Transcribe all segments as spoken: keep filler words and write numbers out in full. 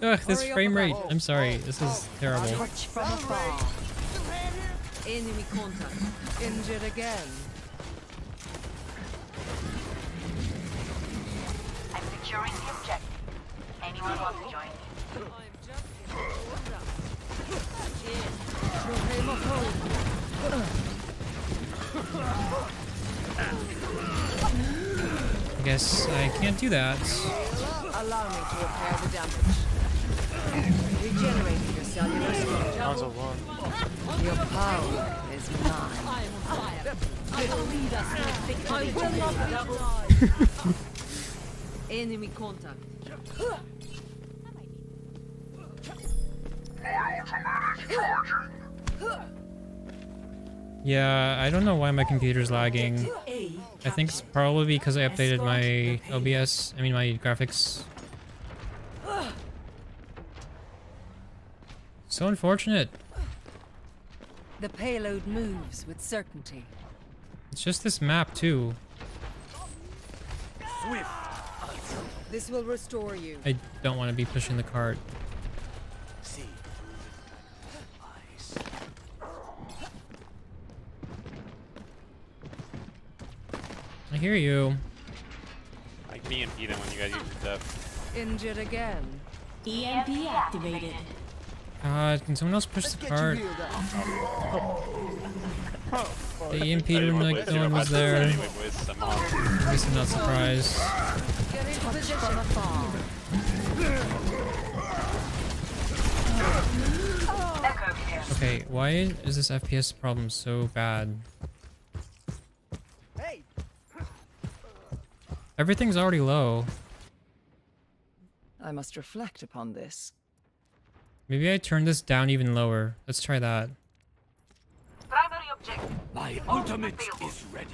Ugh, this frame rate. I'm sorry. This is terrible. Enemy contact. Injured again. I'm securing the objective. Anyone want to join me? I'm just I guess I can't do that. Allow me to repair the damage. Regenerating your cellular structure. Your power is mine. I will fire. I will lead us to victory. I will not be denied. Enemy contact. Yeah, I don't know why my computer's lagging. I think it's probably because I updated my O B S, I mean my graphics. So unfortunate. The payload moves with certainty. It's just this map too. Swift. This will restore you. I don't want to be pushing the cart. I hear you. Like me and Peter when you guys use stuff. Injured again. E M P activated. God, uh, can somemeone else push Let's the cart? They impeded him like no one was there. I guess I'm not surprised. Okay, why is this F P S problem so bad? Everything's already low. I must reflect upon this. Maybe I turn this down even lower. Let's try that. Primary objective. My ultimate is ready.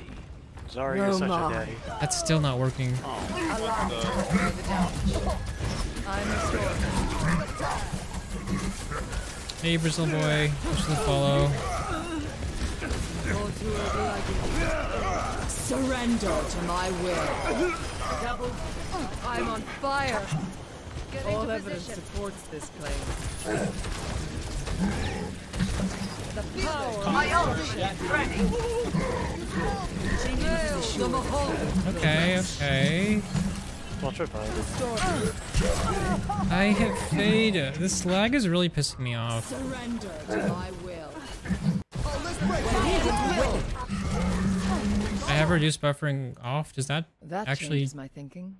Sorry, no you're such a daddy. That's still not working. Oh, hey, Brazil boy. Push the follow. Surrender to my will. Double. I'm on fire. Get All evidence position. supports this claim. The power of my ultimate is ready. Okay, okay. I have faded. This lag is really pissing me off. Surrender to my will. I have reduced buffering off. Does that, that actually changes my thinking?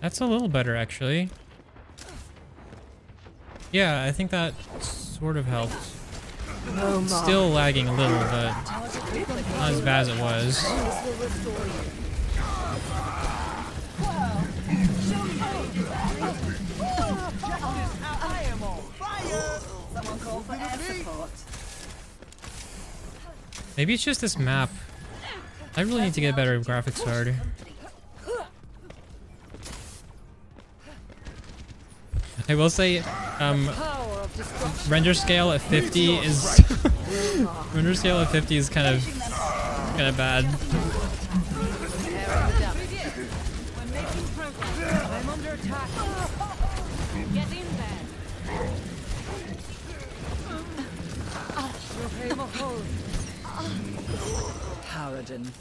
That's a little better actually. Yeah, I think that sort of helped. Oh, still lagging a little, but not as bad as it was. Maybe it's just this map. I really need to get a better graphics card. I will say, um, render scale at fifty is render scale at fifty is kind of kind of bad. I'm under attack. Get in there. Paladin.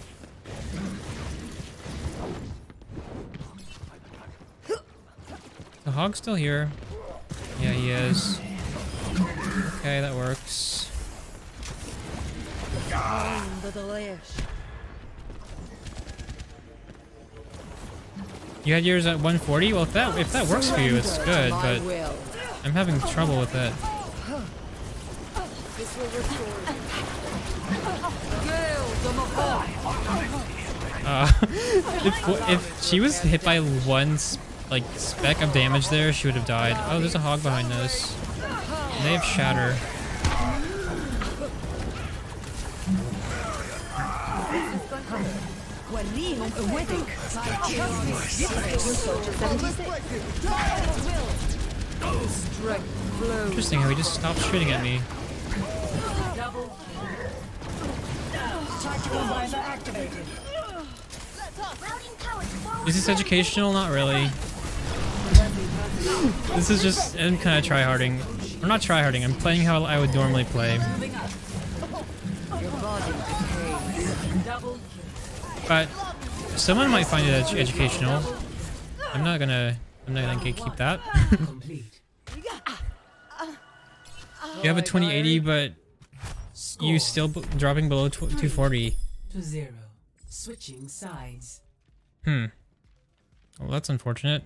The hog's still here. Yeah, he is. Okay, that works. You had yours at one forty? Well, if that if that works for you, it's good, but I'm having trouble with it. This will restore you. Uh, if, if she was hit by one like speck of damage there, she would have died. Oh, there's a hog behind us. And they have shatter. Interesting how he just stopped shooting at me. Tactical visor activated. Is this educational? Not really. This is just, I'm kind of tryharding. I'm not tryharding, I'm playing how I would normally play. But someone might find it ed educational. I'm not gonna, I'm not gonna keep that. You have a twenty eighty, but you still b dropping below two forty. two zero. Switching sides. Hmm. Well, that's unfortunate.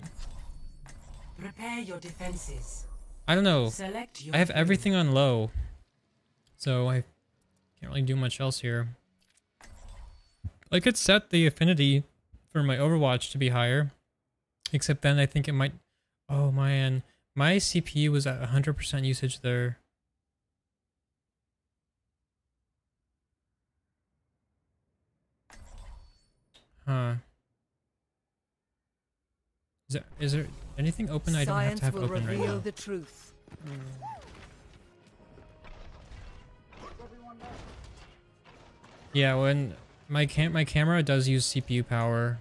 Prepare your defenses. I don't know. I have everything on low, so I can't really do much else here. I could set the affinity for my Overwatch to be higher, except then I think it might... Oh man, my C P U was at one hundred percent usage there. Huh. Is there, is there anything open? I don't have to have open right now. The truth. Yeah, when my cam my camera does use C P U power.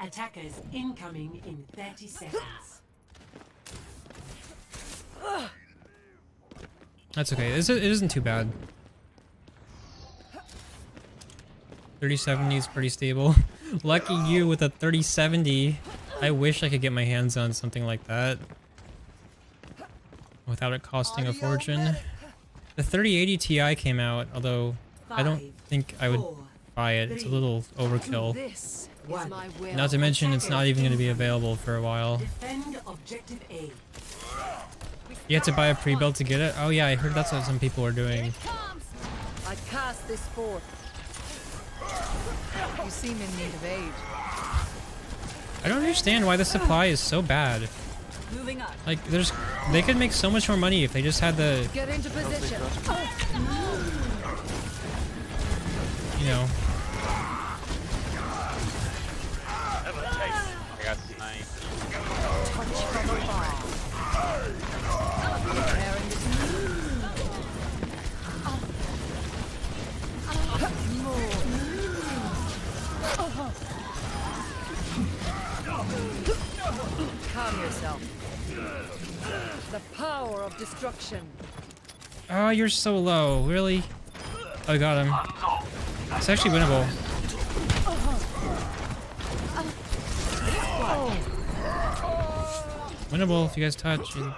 Attackers incoming in thirty seconds. That's okay. This it isn't too bad. thirty seventy is pretty stable. Lucky you with a thirty seventy. I wish I could get my hands on something like that without it costing a fortune. The thirty eighty T I came out, although I don't think I would buy it. It's a little overkill. Not to mention it's not even going to be available for a while. You have to buy a pre-built to get it? Oh yeah, I heard that's what some people are doing. I cast this forth. You seem in need of aid. I don't understand why the supply is so bad. Moving up. Like, there's, they could make so much more money if they just had the, get into position. You know. I got nine. Touch Calm yourself. The power of destruction. Oh, you're so low. Really? I got him. It's actually winnable. Winnable if you guys touch. And...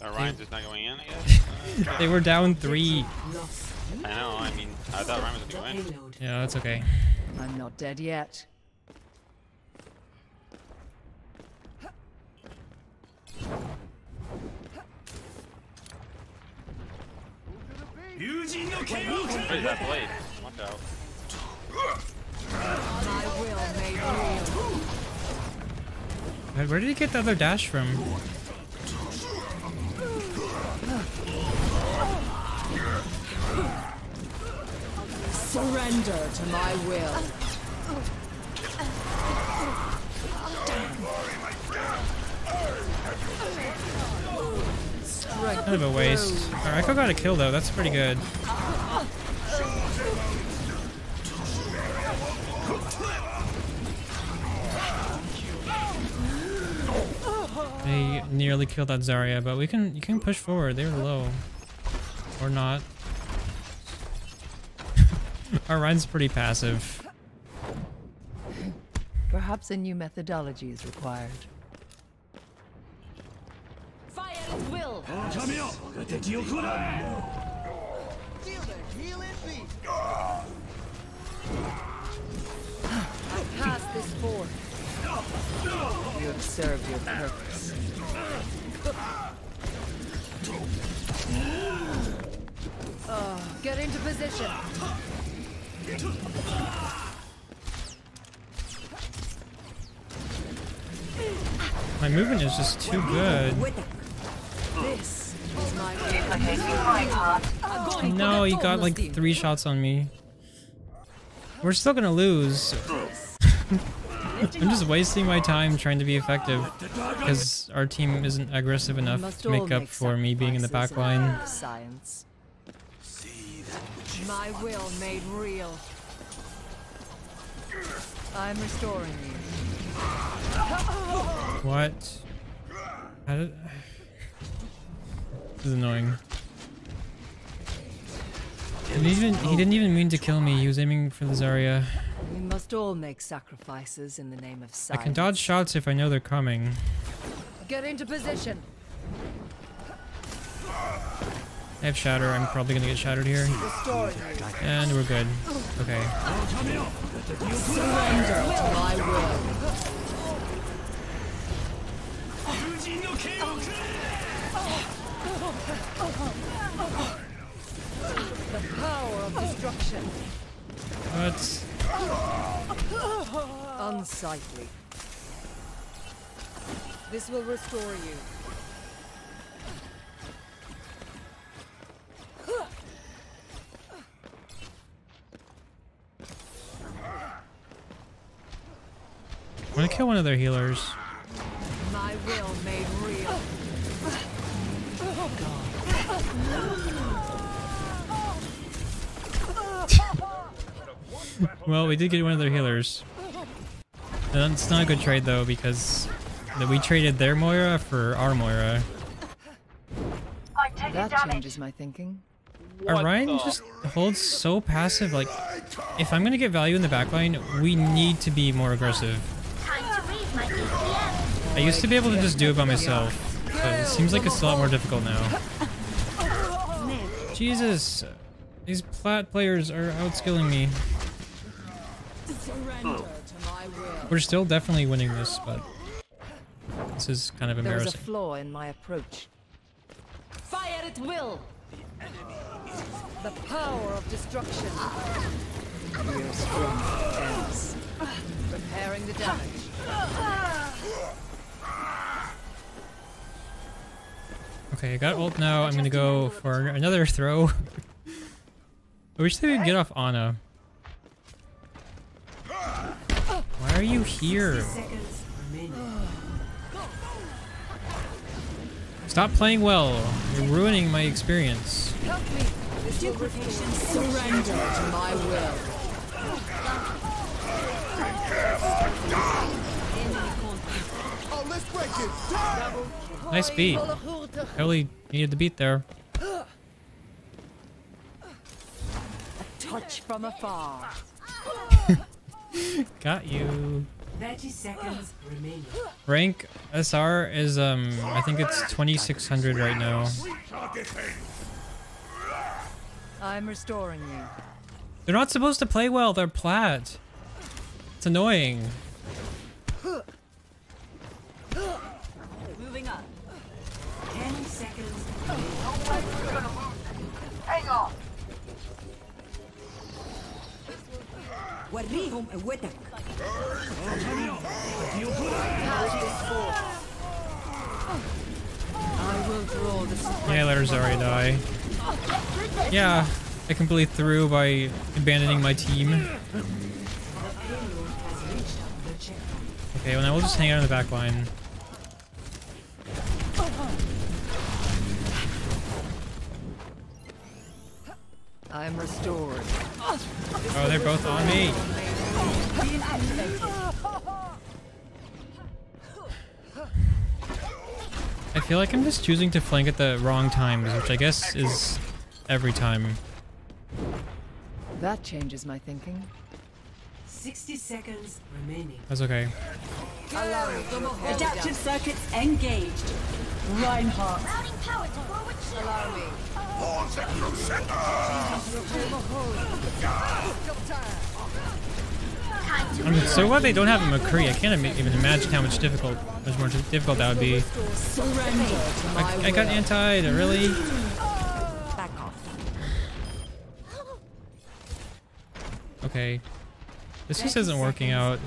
That Ryan's just not going in, I guess? They were down three. I know, I mean, I thought Ryan was going to go in. Yeah, that's okay. I'm not dead yet. Where's that blade? Watch out. Where did he get the other dash from? Surrender to my will. Kind of a waste. All right, Echo got a kill though. That's pretty good. They nearly killed that Zarya, but we can you can push forward. They're low, or not. Our run's pretty passive. Perhaps a new methodology is required. Fire at will. I cast this forth. You have served your purpose. Uh, get into position. My movement is just too good. This is my oh, no, he got like three shots on me. We're still gonna lose. I'm just wasting my time trying to be effective because our team isn't aggressive enough to make up for me being in the back line. See that which is my will made real. I'm restoring you. What? How did... This is annoying. He didn't, even, he didn't even mean to kill me. He was aiming for the Zarya. We must all make sacrifices in the name of science. I can dodge shots if I know they're coming. Get into position. I have shatter. I'm probably gonna get shattered here. And we're good. Okay. Surrender to my will. The power of destruction. What? Unsightly. This will restore you. I'm gonna kill one of their healers. My will made real. God. Well, we did get one of their healers. And it's not a good trade though, because we traded their Moira for our Moira. That changes my thinking. Orion just holds so passive. Like, if I'm gonna get value in the backline, we need to be more aggressive. I used to be able to just do it by myself, but it seems like it's a lot more difficult now. Jesus. These plat players are outskilling me. Oh. We're still definitely winning this, but this is kind of embarrassing. There is a flaw in my approach. Fire at will. The enemy is the power of destruction. Your strength ends. Repairing the damage. Okay, I got ult now. I'm gonna go for another throw. I wish they would get off Ana. Why are you here? Stop playing well. You're ruining my experience. Help me. This duplication surrender to my will. Oh, let's break it. Nice beat. I really needed the beat there. Touch from afar. Got you. thirty seconds remaining. Rank S R is um I think it's twenty-six hundred right now. I'm restoring you. They're not supposed to play well, they're plat. It's annoying. Moving up. ten seconds remaining. Hang on. Yeah, let her Zarya die. Yeah, I completely threw by abandoning my team. Okay, well now we'll just hang out in the back line. I'm restored. Oh, they're both on me. I feel like I'm just choosing to flank at the wrong times, which I guess is every time. That changes my thinking. sixty seconds remaining. That's okay. Adaptive circuits engaged. Reinhardt. Allow me. I'm so glad they don't have a McCree. I can't even imagine how much difficult, much more difficult that would be. I, I got antied, really? Okay. This just isn't working out.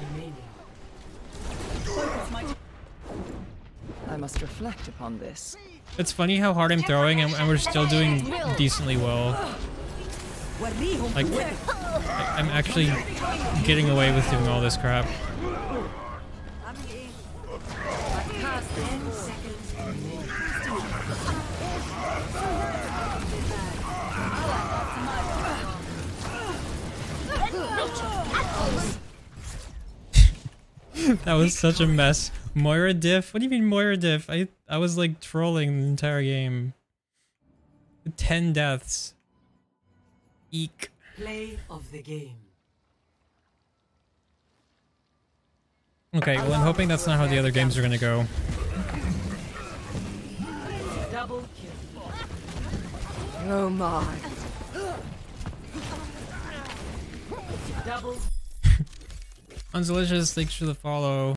I must reflect upon this. It's funny how hard I'm throwing and, and we're still doing decently well. Like, I'm actually getting away with doing all this crap. That was such a mess. Moira diff? What do you mean Moira diff? I, I was like trolling the entire game. ten deaths. Eek. Play of the game. Okay, well I'm hoping that's not how the other games are gonna go. Double kill. Oh my. Double. Unzelicious, thanks for the follow.